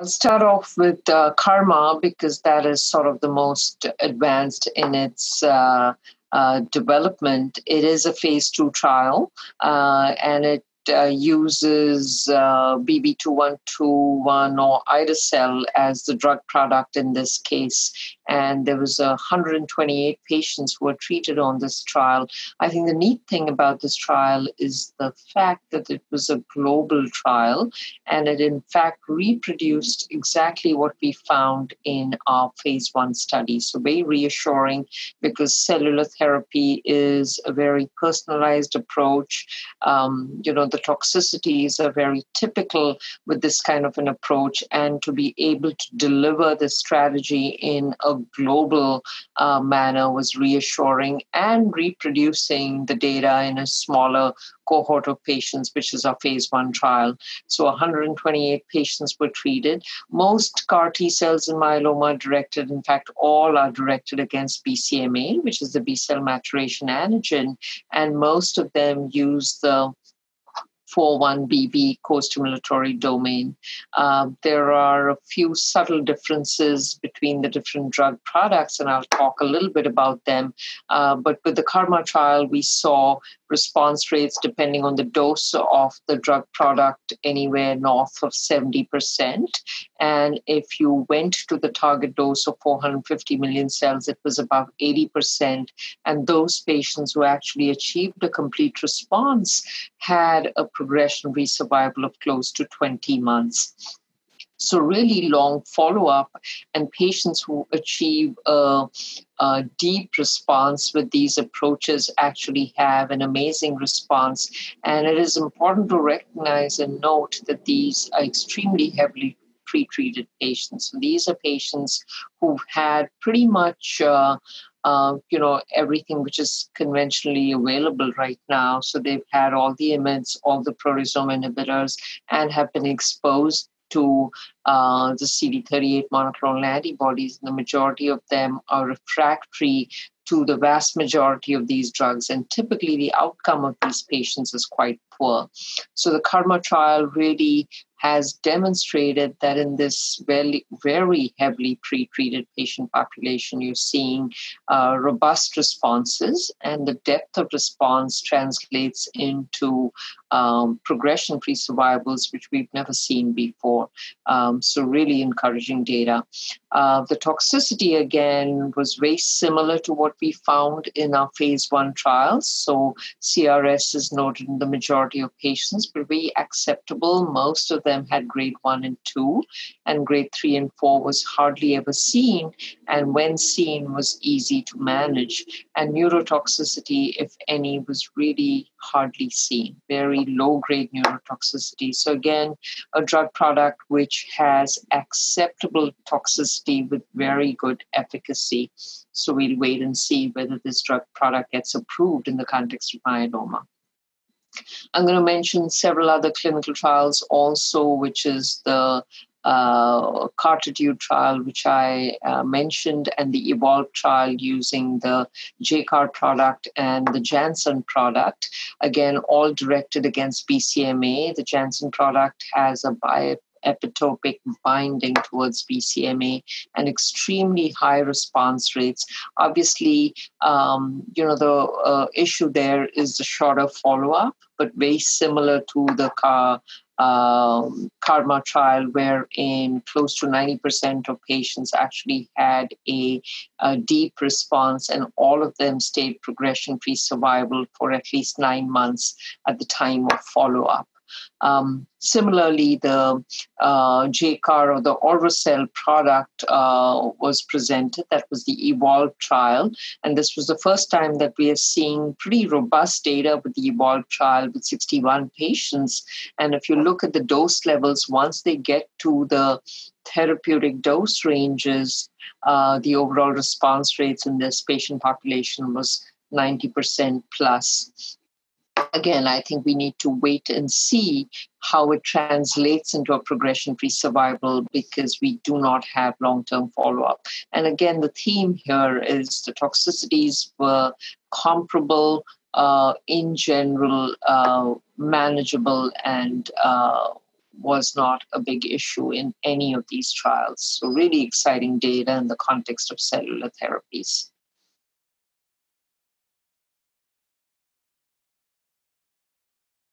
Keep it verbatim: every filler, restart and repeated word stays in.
I'll start off with uh, KarMMa because that is sort of the most advanced in its uh, uh, development. It is a phase two trial, uh, and it uh, uses uh, B B two one two one or Idecel as the drug product in this case. And there was one hundred twenty-eight patients who were treated on this trial. I think the neat thing about this trial is the fact that it was a global trial, and it in fact reproduced exactly what we found in our phase one study. So very reassuring, because cellular therapy is a very personalized approach. Um, you know, the toxicities are very typical with this kind of an approach, and to be able to deliver this strategy in a global uh, manner was reassuring, and reproducing the data in a smaller cohort of patients, which is our phase one trial. So one hundred twenty-eight patients were treated. Most CAR T cells in myeloma are directed, in fact, all are directed against B C M A, which is the B cell maturation antigen, and most of them use the four one B B co-stimulatory domain. Uh, there are a few subtle differences between the different drug products, and I'll talk a little bit about them. Uh, but with the KarMMa trial, we saw response rates depending on the dose of the drug product anywhere north of seventy percent. And if you went to the target dose of four hundred fifty million cells, it was about eighty percent. And those patients who actually achieved a complete response had a progression-free survival of close to twenty months. So really long follow-up, and patients who achieve a, a deep response with these approaches actually have an amazing response. And it is important to recognize and note that these are extremely heavily pre-treated patients. So these are patients who've had pretty much uh, Uh, you know, everything which is conventionally available right now. So they've had all the I M ids, all the proteasome inhibitors, and have been exposed to uh, the C D thirty-eight monoclonal antibodies. The majority of them are refractory to the vast majority of these drugs, and typically the outcome of these patients is quite poor. So the KarMMa trial really has demonstrated that in this very, very heavily pre-treated patient population, you're seeing uh, robust responses, and the depth of response translates into um, progression-free survivals, which we've never seen before. Um, so really encouraging data. Uh, the toxicity, again, was very similar to what we found in our phase one trials. So C R S is noted in the majority of patients, but very acceptable. Most of them Them had grade one and two, and grade three and four was hardly ever seen, and when seen was easy to manage. And neurotoxicity, if any, was really hardly seen, very low-grade neurotoxicity. So again, a drug product which has acceptable toxicity with very good efficacy. So we'll wait and see whether this drug product gets approved in the context of myeloma. I'm going to mention several other clinical trials also, which is the uh, CARTITUDE trial, which I uh, mentioned, and the EVOLVE trial using the J CAR product and the Janssen product. Again, all directed against B C M A. The Janssen product has a bio epitopic binding towards B C M A and extremely high response rates. Obviously, um, you know, the uh, issue there is the shorter follow-up, but very similar to the CAR, um, KarMMa trial, wherein close to ninety percent of patients actually had a, a deep response, and all of them stayed progression-free survival for at least nine months at the time of follow-up. Um, similarly, the uh, J CAR or the Orvacabtagene autoleucel product uh, was presented. That was the EVOLVE trial. And this was the first time that we are seeing pretty robust data with the EVOLVE trial with sixty-one patients. And if you look at the dose levels, once they get to the therapeutic dose ranges, uh, the overall response rates in this patient population was ninety percent plus. Again, I think we need to wait and see how it translates into a progression-free survival, because we do not have long-term follow-up. And again, the theme here is the toxicities were comparable, uh, in general, uh, manageable, and uh, was not a big issue in any of these trials. So really exciting data in the context of cellular therapies.